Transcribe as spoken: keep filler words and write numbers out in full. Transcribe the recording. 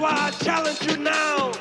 why I challenge you now.